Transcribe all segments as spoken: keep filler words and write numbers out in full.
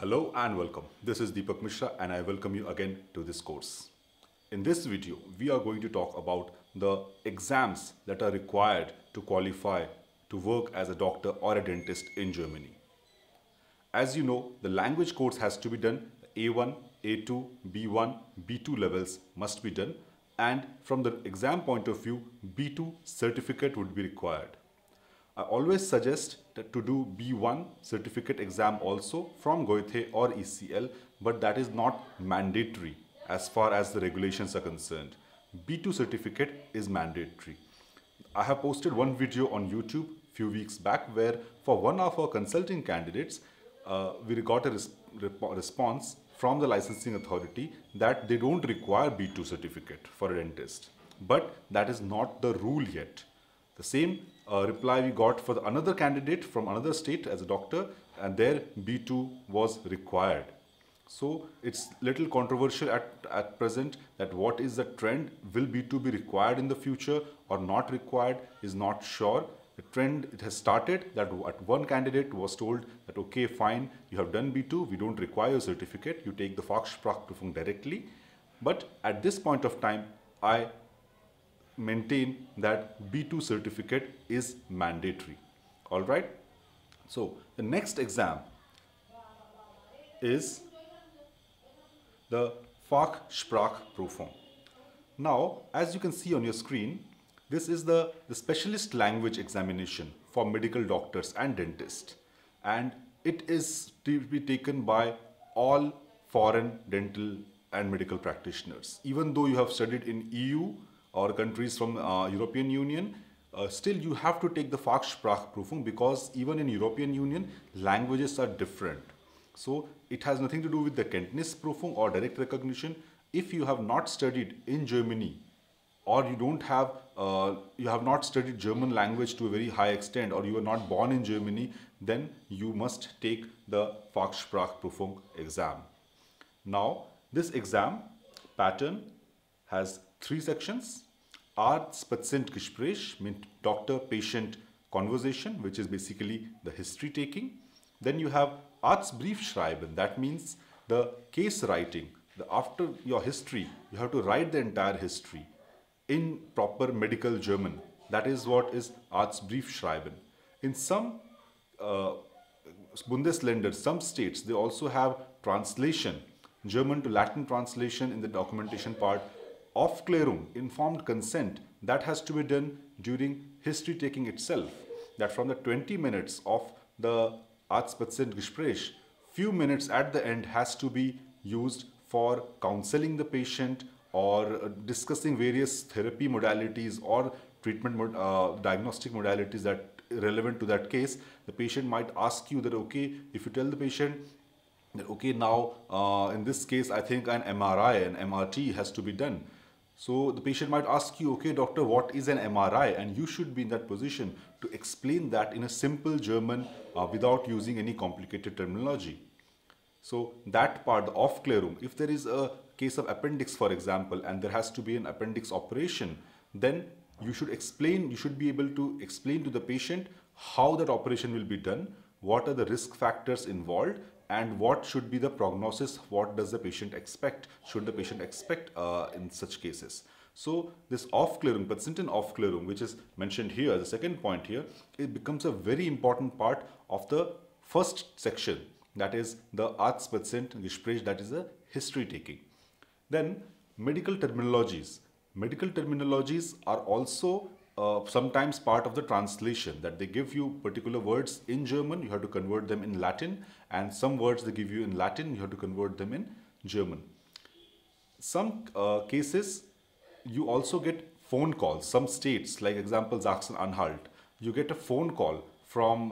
Hello and welcome. This is Deepak Mishra and I welcome you again to this course. In this video, we are going to talk about the exams that are required to qualify to work as a doctor or a dentist in Germany. As you know, the language course has to be done. A one, A two, B one, B two levels must be done, and from the exam point of view, B two certificate would be required. I always suggest that to do B one certificate exam also from Goethe or E C L, but that is not mandatory as far as the regulations are concerned. B two certificate is mandatory. I have posted one video on YouTube few weeks back where for one of our consulting candidates, uh, we got a res response from the licensing authority that they don't require B two certificate for a dentist. But that is not the rule yet. The same uh, reply we got for the another candidate from another state as a doctor, and their B two was required. So it's little controversial at, at present that what is the trend, will B two be required in the future or not required, is not sure. The trend, it has started that at one candidate was told that okay, fine, you have done B two, we don't require a certificate, you take the Fachsprachprüfung directly. But at this point of time, I maintain that B two certificate is mandatory. All right. So the next exam is the Fachsprachprüfung. Now, as you can see on your screen, this is the, the specialist language examination for medical doctors and dentists, and it is to be taken by all foreign dental and medical practitioners. Even though you have studied in E U or countries from uh, European Union, uh, still you have to take the Fachsprachprüfung, because even in European Union, languages are different. So it has nothing to do with the Kenntnisprüfung or direct recognition. If you have not studied in Germany, or you don't have, uh, you have not studied German language to a very high extent, or you were not born in Germany, then you must take the Fachsprachprüfung exam. Now, this exam pattern has three sections: Arzt-Patienten-Gespräch, means doctor-patient conversation, which is basically the history taking. Then you have Arztbriefschreiben, that means the case writing. The, after your history, you have to write the entire history in proper medical German. That is what is Arztbriefschreiben. In some uh, Bundesländer, some states, they also have translation, German to Latin translation in the documentation part. Aufklärung, informed consent, that has to be done during history taking itself. That from the twenty minutes of the Arzt-Patienten-Gespräch, few minutes at the end has to be used for counseling the patient or discussing various therapy modalities or treatment mod uh, diagnostic modalities that relevant to that case. The patient might ask you that, okay, if you tell the patient that, okay, now uh, in this case, I think an M R I, an M R T has to be done. So the patient might ask you, okay, doctor, what is an M R I? And you should be in that position to explain that in a simple German uh, without using any complicated terminology. So that part, the Aufklärung, if there is a case of appendix, for example, and there has to be an appendix operation, then you should explain, you should be able to explain to the patient how that operation will be done, what are the risk factors involved, and what should be the prognosis, what does the patient expect, should the patient expect uh, in such cases. So this Aufklärung, Patientenaufklärung, which is mentioned here, the second point here, it becomes a very important part of the first section, that is the Arzt-Patienten-Gespräch, that is a history taking. Then medical terminologies. Medical terminologies are also Uh, sometimes part of the translation, that they give you particular words in German, you have to convert them in Latin, and some words they give you in Latin, you have to convert them in German. Some uh, cases you also get phone calls. Some states, like example Sachsen-Anhalt, you get a phone call from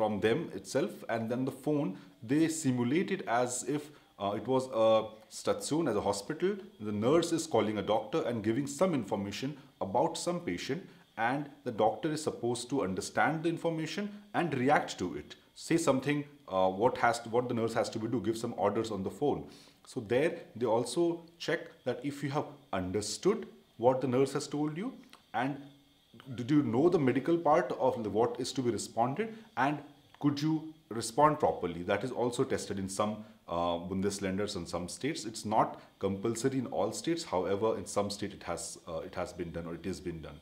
from them itself, and then the phone, they simulate it as if Uh, it was a station, as a hospital. The nurse is calling a doctor and giving some information about some patient, and the doctor is supposed to understand the information and react to it. Say something, uh, what has to, what the nurse has to do, give some orders on the phone. So there they also check that if you have understood what the nurse has told you, and do you know the medical part of the what is to be responded, and could you respond properly. That is also tested in some uh, Bundesländers and some states. It's not compulsory in all states. However, in some state it has uh, it has been done, or it is been done.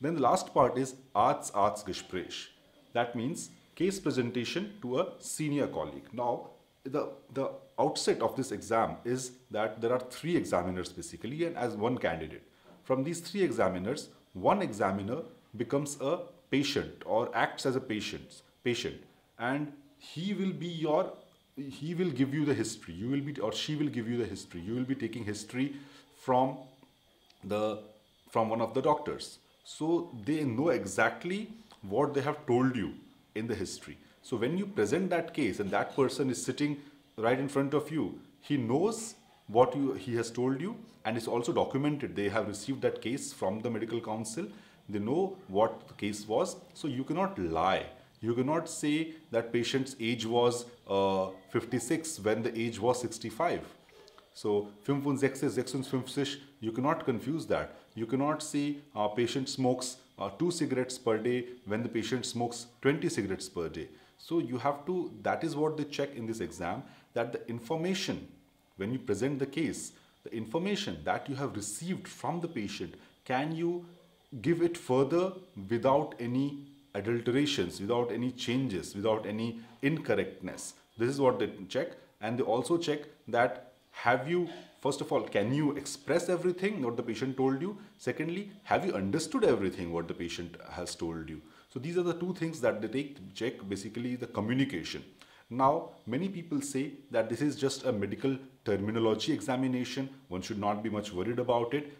Then the last part is Arzt-Patienten-Gespräch. That means case presentation to a senior colleague. Now, the the outset of this exam is that there are three examiners basically, and as one candidate. From these three examiners, one examiner becomes a patient or acts as a patient, patient, and he will be your, he will give you the history. You will be, or she will give you the history. You will be taking history from the from one of the doctors. So they know exactly what they have told you in the history. So when you present that case and that person is sitting right in front of you, he knows what you, he has told you, and it's also documented. They have received that case from the medical council. They know what the case was. So you cannot lie. You cannot say that patient's age was uh, fifty-six when the age was sixty-five. So you cannot confuse that. You cannot say uh, patient smokes uh, two cigarettes per day when the patient smokes twenty cigarettes per day. So you have to, that is what they check in this exam, that the information, when you present the case, the information that you have received from the patient, can you give it further without any adulterations, without any changes, without any incorrectness. This is what they check. And they also check that, have you, first of all, can you express everything what the patient told you? Secondly, have you understood everything what the patient has told you? So these are the two things that they take to check, basically the communication. Now, many people say that this is just a medical terminology examination. One should not be much worried about it.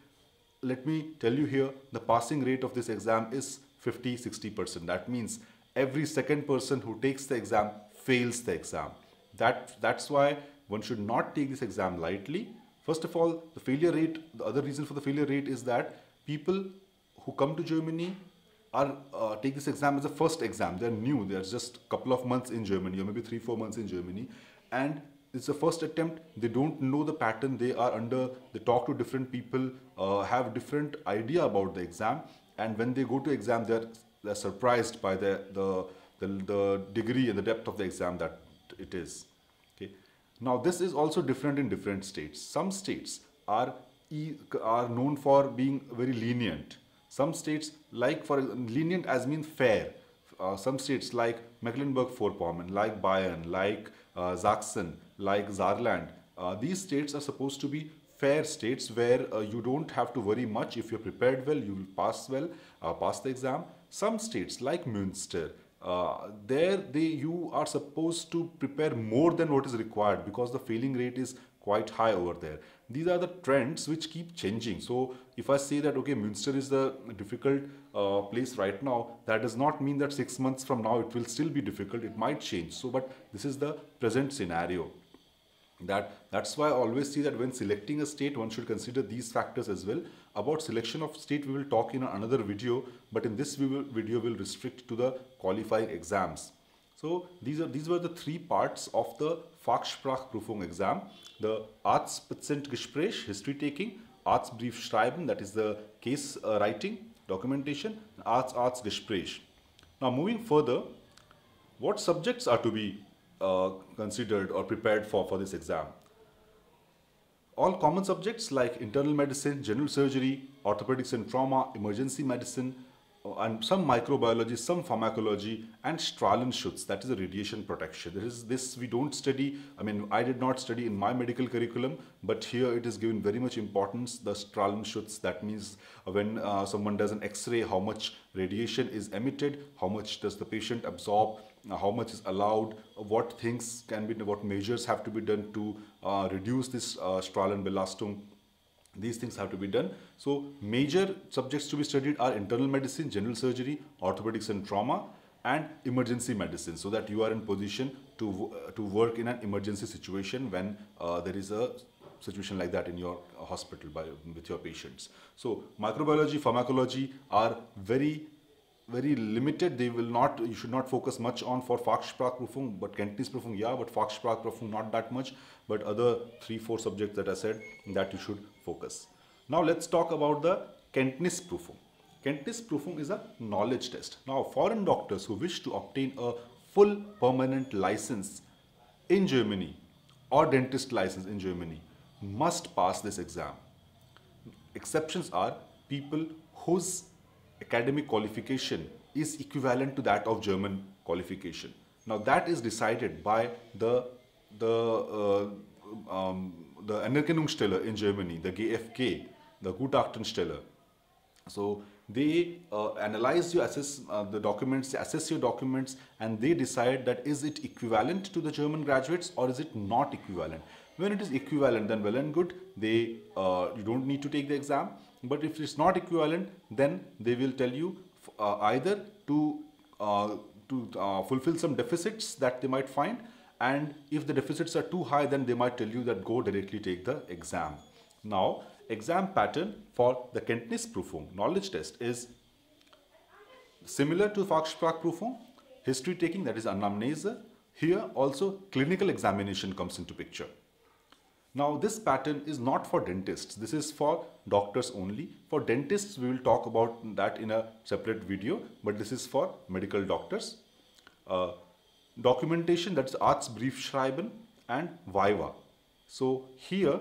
Let me tell you here, the passing rate of this exam is fifty to sixty percent. That means every second person who takes the exam fails the exam. That, that's why one should not take this exam lightly. First of all, the failure rate, the other reason for the failure rate is that people who come to Germany are uh, take this exam as a first exam. They're new, they're just a couple of months in Germany, or maybe three, four months in Germany. And it's the first attempt. They don't know the pattern they are under. They talk to different people, uh, have different idea about the exam. And when they go to exam, they're, they're surprised by the, the, the, the degree and the depth of the exam that it is. Okay. Now, this is also different in different states. Some states are, e are known for being very lenient. Some states, like for lenient as means fair. Uh, some states like Mecklenburg Vorpommern, like Bayern, like uh, Sachsen, like Saarland. Uh, these states are supposed to be fair states where uh, you don't have to worry much. If you're prepared well, you will pass well, uh, pass the exam. Some states like Münster, uh, there they you are supposed to prepare more than what is required because the failing rate is quite high over there. These are the trends which keep changing. So if I say that, okay, Münster is the difficult uh, place right now, that does not mean that six months from now it will still be difficult. It might change. So, but this is the present scenario. That, that's why I always see that when selecting a state, one should consider these factors as well. About selection of state, we will talk in another video, but in this video, we will restrict to the qualifying exams. So these, are, these were the three parts of the Fachsprachprüfung exam. The Arzt-Patienten-Gespräch, history taking, Arztbriefschreiben, that is the case uh, writing, documentation, and Arzt-Patienten-Gespräch. Now moving further, what subjects are to be Uh, considered or prepared for for this exam? All common subjects like internal medicine, general surgery, orthopedics and trauma, emergency medicine, uh, and some microbiology, some pharmacology, and Strahlenschutz, that is the radiation protection. This is this we don't study. I mean, I did not study in my medical curriculum, but here it is given very much importance. The Strahlenschutz, that means when uh, someone does an X-ray, how much radiation is emitted, how much does the patient absorb, how much is allowed, what things can be, what measures have to be done to uh, reduce this uh, Stralenbelastung. These things have to be done. So major subjects to be studied are internal medicine, general surgery, orthopedics and trauma, and emergency medicine, so that you are in position to, uh, to work in an emergency situation when uh, there is a situation like that in your hospital by, with your patients. So microbiology, pharmacology are very very limited. They will not, you should not focus much on for Fachsprachprüfung, but Kenntnisprüfung, yeah, but Fachsprachprüfung not that much, but other three, four subjects that I said that you should focus. Now let's talk about the Kenntnisprüfung. Kenntnisprüfung is a knowledge test. Now foreign doctors who wish to obtain a full permanent license in Germany or dentist license in Germany must pass this exam. Exceptions are people whose academic qualification is equivalent to that of German qualification. Now that is decided by the, the, uh, um, the Anerkennungsteller in Germany, the G F K, the Gutachtensteller. So they uh, analyze your assess, uh, the documents, they assess your documents, and they decide that is it equivalent to the German graduates or is it not equivalent. When it is equivalent, then well and good, they, uh, you don't need to take the exam. But if it's not equivalent, then they will tell you uh, either to, uh, to uh, fulfill some deficits that they might find, and if the deficits are too high, then they might tell you that go directly take the exam. Now, exam pattern for the Kenntnisprüfung, knowledge test, is similar to Fachsprachprüfung, history taking, that is anamnese. Here also clinical examination comes into picture. Now this pattern is not for dentists, this is for doctors only. For dentists we will talk about that in a separate video, but this is for medical doctors. Uh, documentation, that's Arztbriefschreiben, and Viva. So here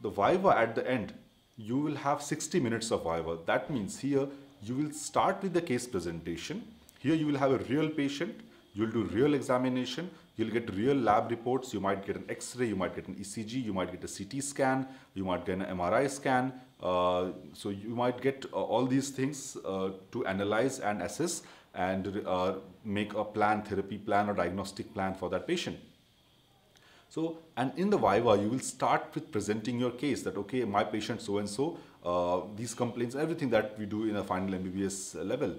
the Viva at the end, you will have sixty minutes of Viva. That means here you will start with the case presentation. Here you will have a real patient, you will do real examination, you will get real lab reports, you might get an X-ray, you might get an E C G, you might get a C T scan, you might get an M R I scan. Uh, so you might get uh, all these things uh, to analyze and assess and uh, make a plan, therapy plan or diagnostic plan for that patient. So, and in the Viva, you will start with presenting your case that, okay, my patient so-and-so, uh, these complaints, everything that we do in a final M B B S level.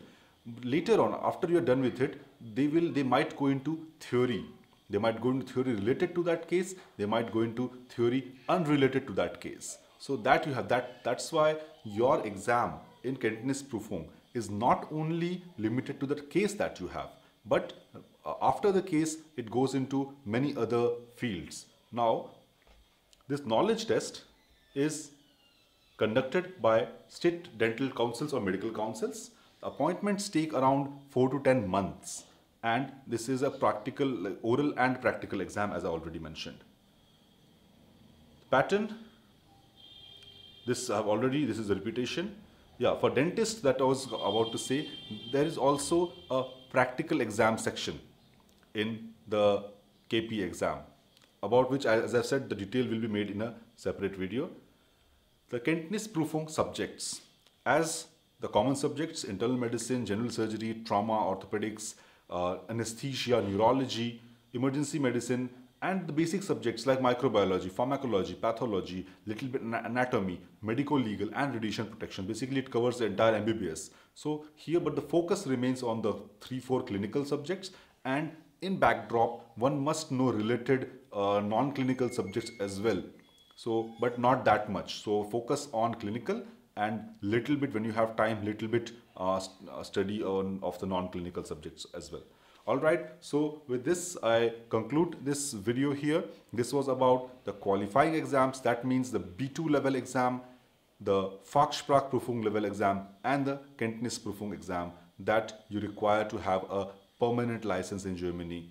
Later on, after you're done with it, they will, they might go into theory. They might go into theory related to that case. They might go into theory unrelated to that case. So that you have that, that's why your exam in Kenntnisprüfung is not only limited to the case that you have, but after the case, it goes into many other fields. Now, this knowledge test is conducted by state dental councils or medical councils. Appointments take around four to ten months, and this is a practical, oral and practical exam, as I already mentioned. Pattern, this I have already, this is a repetition. Yeah, for dentists that I was about to say, there is also a practical exam section in the K P exam, about which, as I've said, the detail will be made in a separate video. The Kenntnisprüfung subjects, as the common subjects, internal medicine, general surgery, trauma, orthopedics, uh, anesthesia, neurology, emergency medicine, and the basic subjects like microbiology, pharmacology, pathology, little bit anatomy, medical legal, and radiation protection. Basically, it covers the entire M B B S. So here, but the focus remains on the three, four clinical subjects, and in backdrop, one must know related uh, non-clinical subjects as well. So, but not that much. So focus on clinical and little bit, when you have time, little bit uh, study on of the non-clinical subjects as well. Alright, so with this I conclude this video here. This was about the qualifying exams, that means the B two level exam, the Fachsprachprüfung level exam, and the Kenntnisprüfung exam that you require to have a permanent license in Germany.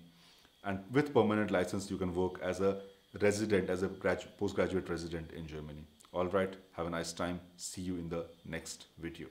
And with permanent license you can work as a resident, as a postgraduate resident in Germany. Alright, have a nice time. See you in the next video.